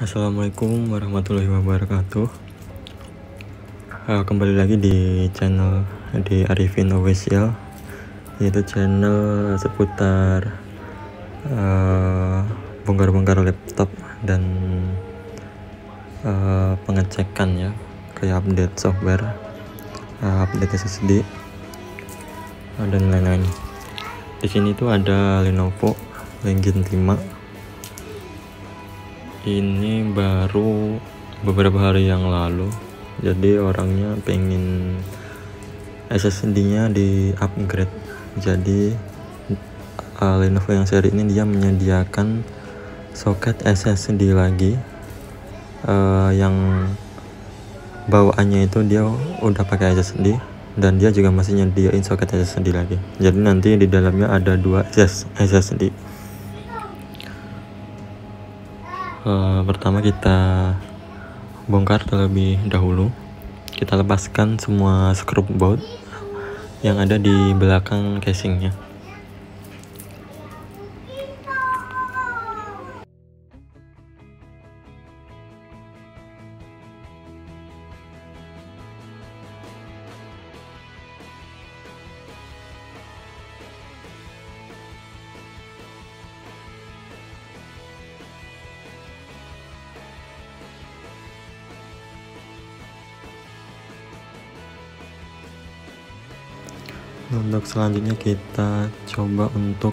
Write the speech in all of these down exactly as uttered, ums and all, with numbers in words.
Assalamualaikum warahmatullahi wabarakatuh. Kembali lagi di channel di Arifin Official, yaitu channel seputar uh, bongkar-bongkar laptop dan uh, pengecekan ya, kayak update software, uh, update S S D uh, dan lain-lain. Di sini tuh ada Lenovo Legion lima. Ini baru beberapa hari yang lalu. Jadi orangnya pengen S S D-nya di upgrade. Jadi uh, Lenovo yang seri ini dia menyediakan soket S S D lagi, uh, yang bawaannya itu dia udah pakai S S D. Dan dia juga masih nyediain soket S S D lagi. Jadi nanti di dalamnya ada dua S S D. Uh, pertama kita bongkar terlebih dahulu. Kita lepaskan semua screwboard yang ada di belakang casingnya. Untuk selanjutnya kita coba untuk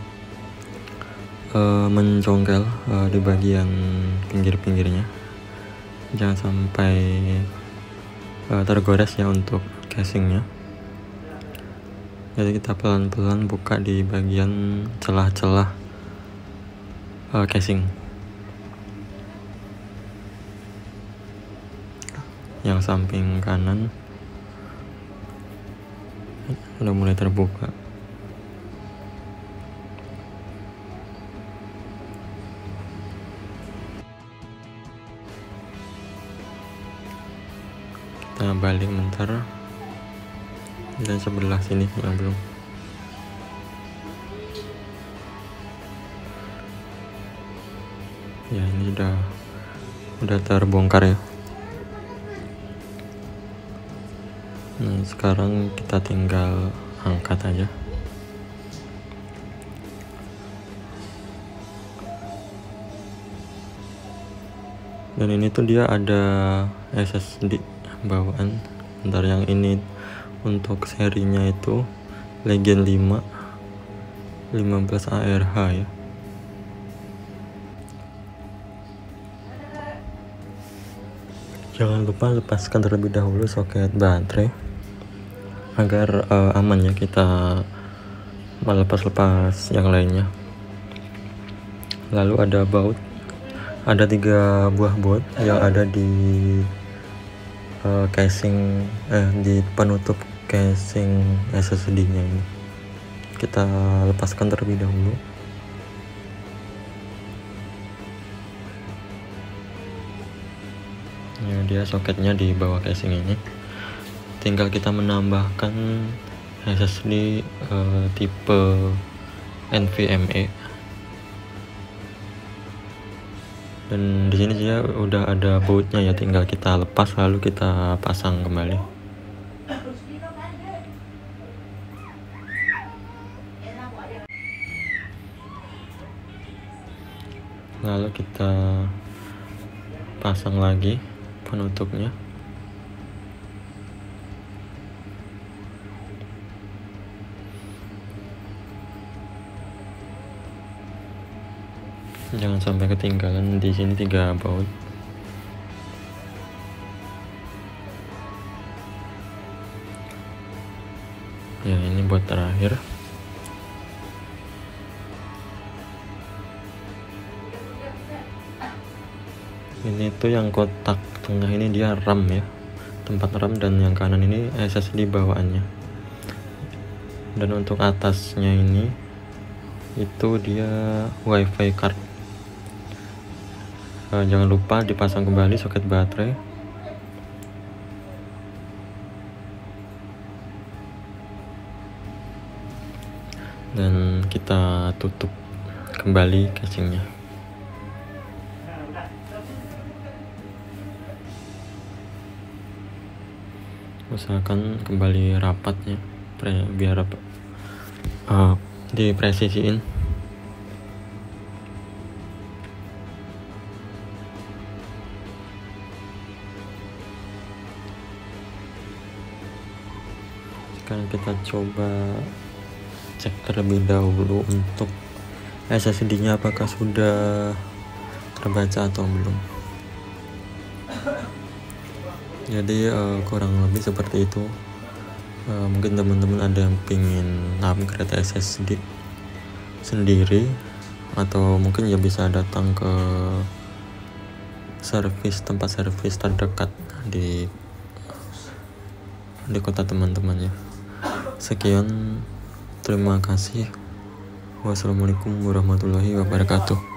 uh, mencongkel uh, di bagian pinggir-pinggirnya, jangan sampai uh, tergores ya untuk casingnya. Jadi kita pelan-pelan buka di bagian celah-celah uh, casing yang samping kanan. Udah mulai terbuka. Kita balik bentar dan sebelah sini yang belum. Ya, ini udah udah terbongkar ya. Nah, sekarang kita tinggal angkat aja. Dan ini tuh dia ada S S D bawaan. Bentar, yang ini untuk serinya itu Legion lima lima belas A R H ya. Jangan lupa lepaskan terlebih dahulu soket baterai agar uh, aman ya, kita melepas-lepas yang lainnya. Lalu ada baut, ada tiga buah baut yang ada di uh, casing eh di penutup casing S S D-nya ini. Kita lepaskan terlebih dahulu. Ya, dia soketnya di bawah casing ini. Tinggal kita menambahkan S S D uh, tipe N V M e. Dan di sini dia udah ada bautnya ya, tinggal kita lepas lalu kita pasang kembali. Lalu kita pasang lagi penutupnya. Jangan sampai ketinggalan, di sini tiga baut. Ya, ini buat terakhir. Ini tuh yang kotak tengah ini dia RAM ya, tempat RAM, dan yang kanan ini S S D bawaannya. Dan untuk atasnya ini itu dia WiFi card. Uh, jangan lupa dipasang kembali soket baterai. Dan kita tutup kembali casingnya. usahakan kembali rapat ya, biar apa uh, dipresisiin. Sekarang kita coba cek terlebih dahulu untuk S S D-nya apakah sudah terbaca atau belum. Jadi uh, kurang lebih seperti itu. Uh, mungkin teman-teman ada yang pingin upgrade S S D sendiri, atau mungkin ya bisa datang ke servis tempat servis terdekat di di kota teman-teman ya. Sekian, terima kasih. Wassalamualaikum warahmatullahi wabarakatuh.